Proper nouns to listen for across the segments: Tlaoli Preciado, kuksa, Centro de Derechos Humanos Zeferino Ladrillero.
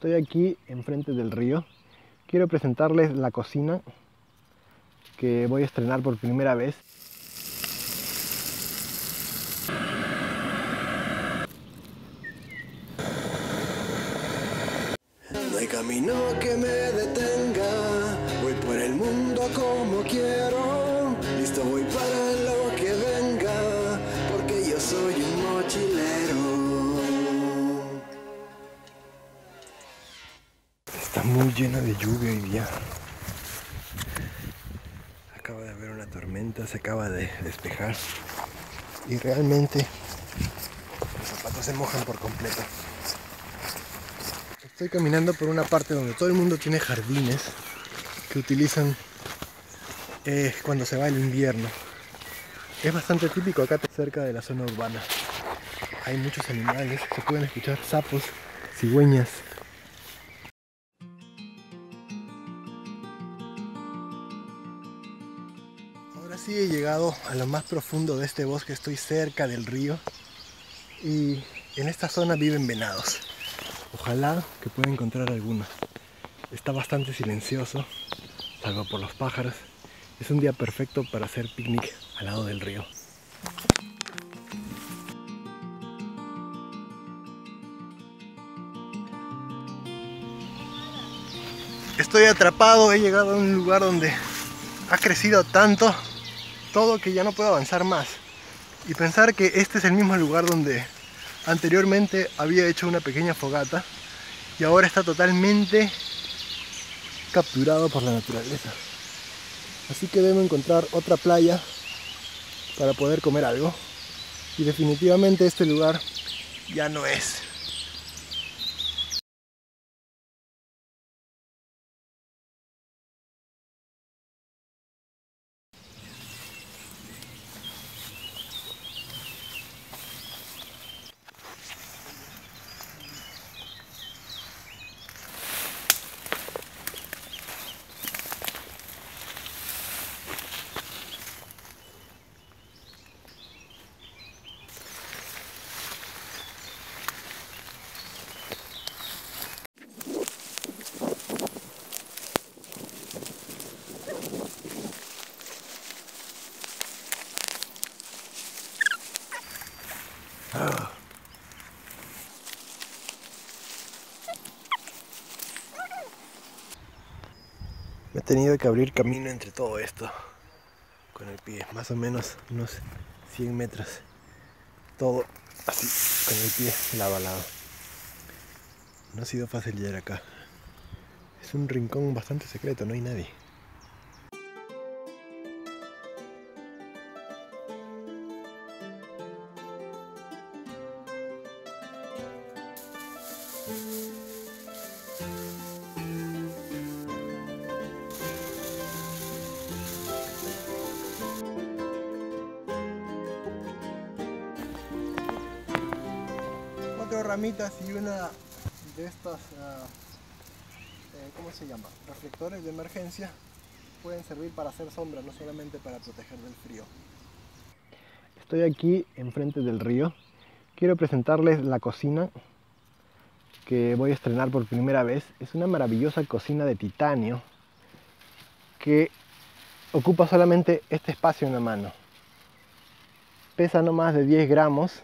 Estoy aquí enfrente del río. Quiero presentarles la cocina que voy a estrenar por primera vez. No hay camino que me detenga, voy por el mundo como quiero, listo voy para lo que venga, porque yo soy un mochilero. Está muy llena de lluvia hoy día. Acaba de haber una tormenta, se acaba de despejar y realmente los zapatos se mojan por completo. Estoy caminando por una parte donde todo el mundo tiene jardines que utilizan cuando se va el invierno. Es bastante típico acá cerca de la zona urbana. Hay muchos animales, se pueden escuchar sapos, cigüeñas. Ahora sí he llegado a lo más profundo de este bosque, estoy cerca del río y en esta zona viven venados. Ojalá que pueda encontrar alguna. Está bastante silencioso, salvo por los pájaros. Es un día perfecto para hacer picnic al lado del río. Estoy atrapado, he llegado a un lugar donde ha crecido tanto todo que ya no puedo avanzar más. Y pensar que este es el mismo lugar donde anteriormente había hecho una pequeña fogata y ahora está totalmente capturado por la naturaleza. Así que debo encontrar otra playa para poder comer algo. Y definitivamente este lugar ya no es. Me he tenido que abrir camino entre todo esto con el pie, más o menos unos 100 metros, todo así con el pie lavalado. No ha sido fácil llegar acá, es un rincón bastante secreto, no hay nadie. Cuatro ramitas y una de estas, ¿cómo se llama? Reflectores de emergencia pueden servir para hacer sombra, no solamente para proteger del frío. Estoy aquí enfrente del río. Quiero presentarles la cocina que voy a estrenar por primera vez. Es una maravillosa cocina de titanio que ocupa solamente este espacio en la mano. Pesa no más de 10 gramos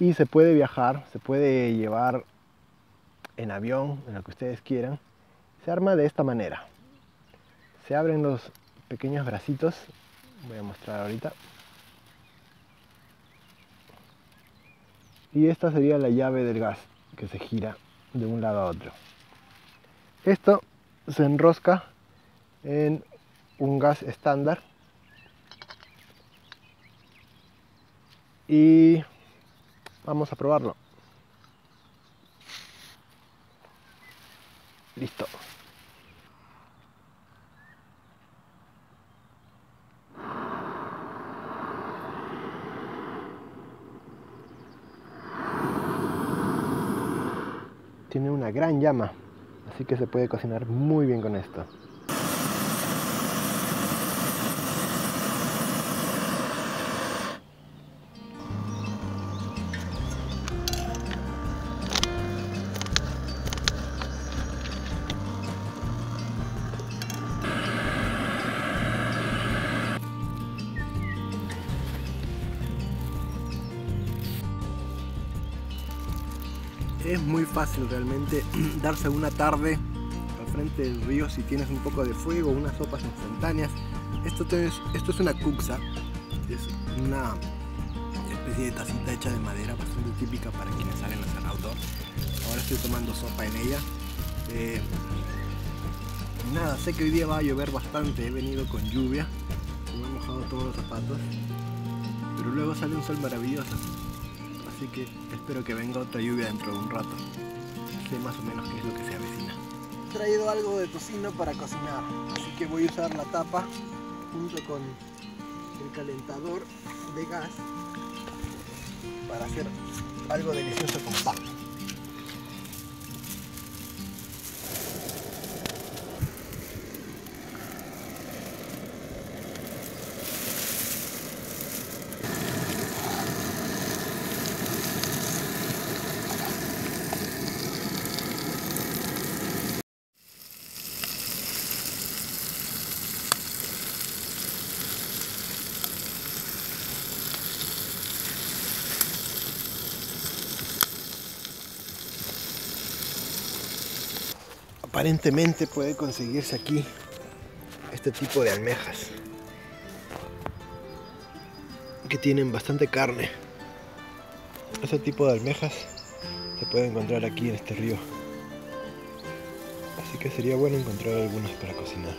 y se puede viajar, se puede llevar en avión, en lo que ustedes quieran. Se arma de esta manera. Se abren los pequeños bracitos, voy a mostrar ahorita. Y esta sería la llave del gas, que se gira de un lado a otro. Esto se enrosca en un gas estándar y vamos a probarlo. Listo. Tiene una gran llama, así que se puede cocinar muy bien con esto. es muy fácil realmente darse una tarde al frente del río si tienes un poco de fuego, unas sopas instantáneas. Esto es una kuksa, es una especie de tacita hecha de madera, bastante típica para quienes salen a hacer outdoor. Ahora estoy tomando sopa en ella. Nada, sé que hoy día va a llover bastante, he venido con lluvia, me he mojado todos los zapatos, pero luego sale un sol maravilloso, así que espero que venga otra lluvia dentro de un rato. Sé más o menos qué es lo que se avecina. He traído algo de tocino para cocinar, así que voy a usar la tapa junto con el calentador de gas para hacer algo delicioso con papa. Aparentemente puede conseguirse aquí este tipo de almejas que tienen bastante carne. Este tipo de almejas se puede encontrar aquí en este río, así que sería bueno encontrar algunas para cocinar.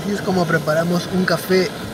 Así es como preparamos un café